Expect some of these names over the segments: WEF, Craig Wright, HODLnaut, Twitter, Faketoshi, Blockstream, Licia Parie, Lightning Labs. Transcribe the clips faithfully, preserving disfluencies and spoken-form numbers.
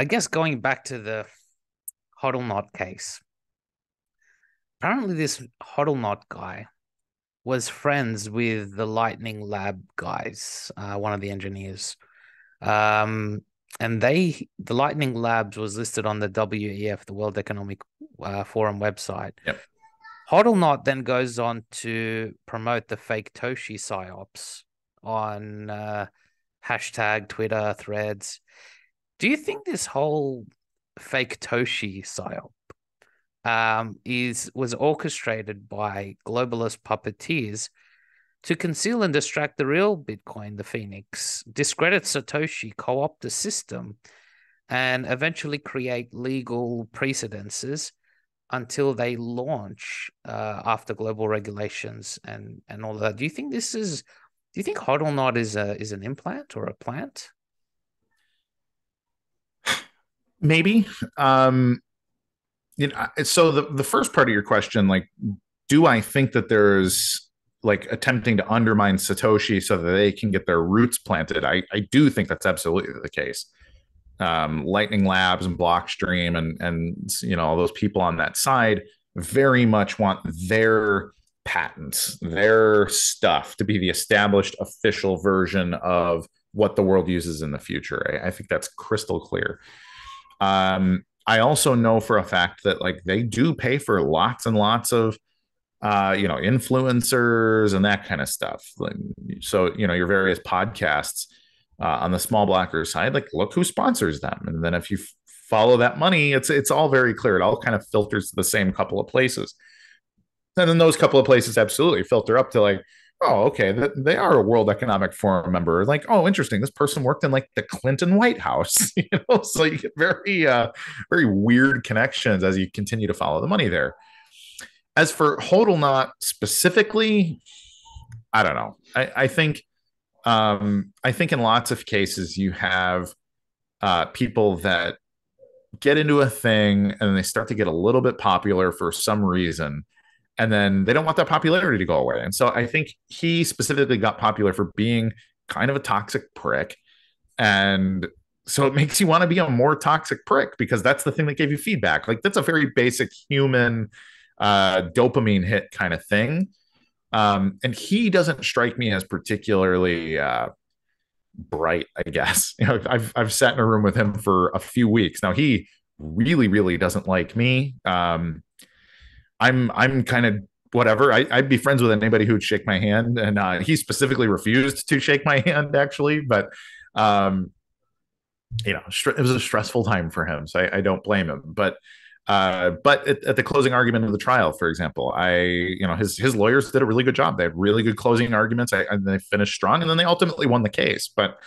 I guess going back to the HODLnaut case, apparently this HODLnaut guy was friends with the Lightning Lab guys, uh, one of the engineers. Um, and they, the Lightning Labs was listed on the W E F, the World Economic uh, Forum website. Yep. HODLnaut then goes on to promote the Faketoshi psyops on uh, hashtag, Twitter, threads. Do you think this whole Faketoshi psyop um, is was orchestrated by globalist puppeteers to conceal and distract the real Bitcoin, the Phoenix, discredit Satoshi, co-opt the system, and eventually create legal precedences until they launch uh, after global regulations and, and all that? Do you think this is? Do you think HODLnaut is a is an implant or a plant? Maybe. Um, you know, so the the first part of your question, like, do I think that there's like attempting to undermine Satoshi so that they can get their roots planted? I, I do think that's absolutely the case. Um, Lightning Labs and Blockstream and, and, you know, all those people on that side very much want their patents, their stuff to be the established official version of what the world uses in the future. I, I think that's crystal clear. Um, I also know for a fact that, like, they do pay for lots and lots of, uh, you know, influencers and that kind of stuff. Like, so, you know, your various podcasts, Uh, on the small blocker side, like, look who sponsors them. And then if you f- follow that money, it's it's all very clear. It all kind of filters to the same couple of places. And then those couple of places absolutely filter up to, like, oh, okay, th- they are a World Economic Forum member. Like, oh, interesting. This person worked in, like, the Clinton White House. You know, so you get very, uh, very weird connections as you continue to follow the money there. As for HODLnaut specifically, I don't know. I, I think... Um, I think in lots of cases you have uh, people that get into a thing and they start to get a little bit popular for some reason, and then they don't want that popularity to go away. And so I think he specifically got popular for being kind of a toxic prick. And so it makes you want to be a more toxic prick because that's the thing that gave you feedback. Like, that's a very basic human uh, dopamine hit kind of thing. Um, and he doesn't strike me as particularly uh, bright, I guess. You know, I've I've sat in a room with him for a few weeks now. He really, really doesn't like me. Um, I'm I'm kind of whatever. I, I'd be friends with anybody who'd shake my hand, and uh, he specifically refused to shake my hand, actually. But um, you know, it was a stressful time for him, so I, I don't blame him. But. Uh, but at, at the closing argument of the trial, for example, I, you know, his his lawyers did a really good job. They had really good closing arguments, I, and they finished strong, and then they ultimately won the case. But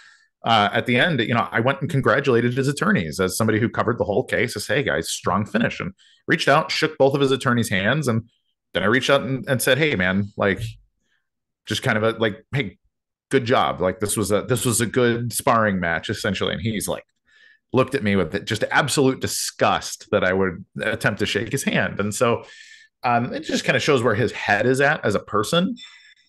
uh, at the end, you know, I went and congratulated his attorneys as somebody who covered the whole case. I said, "Hey guys, strong finish," and reached out, shook both of his attorneys' hands, and then I reached out and, and said, "Hey man, like, just kind of a, like, hey, good job. Like, this was a this was a good sparring match, essentially." And he's like, looked at me with just absolute disgust that I would attempt to shake his hand. And so um, it just kind of shows where his head is at as a person.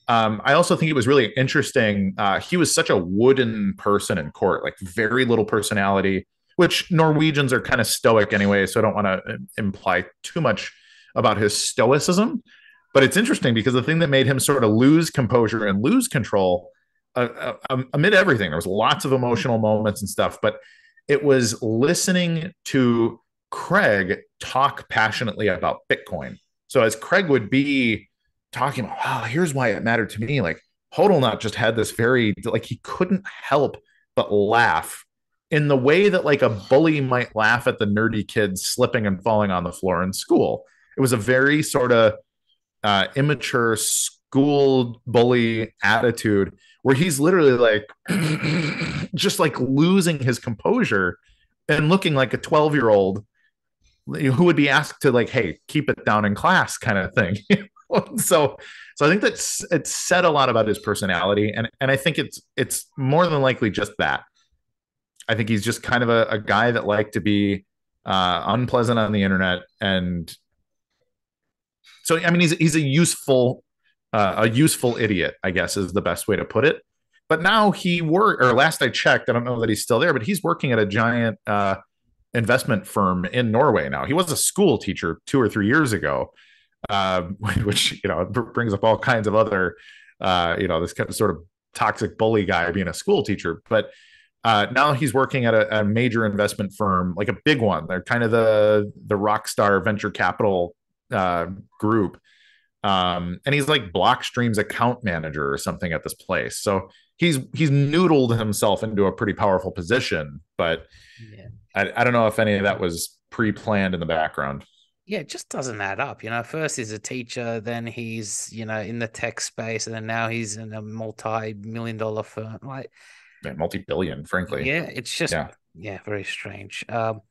Um, I also think it was really interesting. Uh, he was such a wooden person in court, like very little personality, which Norwegians are kind of stoic anyway. So I don't want to imply too much about his stoicism, but it's interesting because the thing that made him sort of lose composure and lose control uh, uh, amid everything, there was lots of emotional moments and stuff, but it was listening to Craig talk passionately about Bitcoin. So as Craig would be talking about, wow, here's why it mattered to me. Like, HODLnaut just had this very, like, he couldn't help but laugh in the way that, like, a bully might laugh at the nerdy kids slipping and falling on the floor in school. It was a very sort of uh, immature school bully attitude where he's literally like, just like losing his composure and looking like a twelve year old who would be asked to, like, hey, keep it down in class kind of thing. so, so I think that's, it said a lot about his personality. And, and I think it's, it's more than likely just that. I think he's just kind of a, a guy that liked to be uh, unpleasant on the internet. And so, I mean, he's, he's a useful, uh, a useful idiot, I guess, is the best way to put it. But now he worked, or last I checked, I don't know that he's still there, but he's working at a giant uh, investment firm in Norway now. He was a school teacher two or three years ago, uh, which, you know, brings up all kinds of other, uh, you know, this kind of sort of toxic bully guy being a school teacher. But uh, now he's working at a, a major investment firm, like a big one. They're kind of the the rock star venture capital uh, group. Um, and he's like Blockstream's account manager or something at this place. So he's he's noodled himself into a pretty powerful position. But yeah. I, I don't know if any of that was pre-planned in the background. Yeah, it just doesn't add up. You know, first he's a teacher, then he's, you know, in the tech space, and then now he's in a multi-million dollar firm. Like, yeah, multi-billion, frankly. Yeah, it's just, yeah, yeah very strange. Um,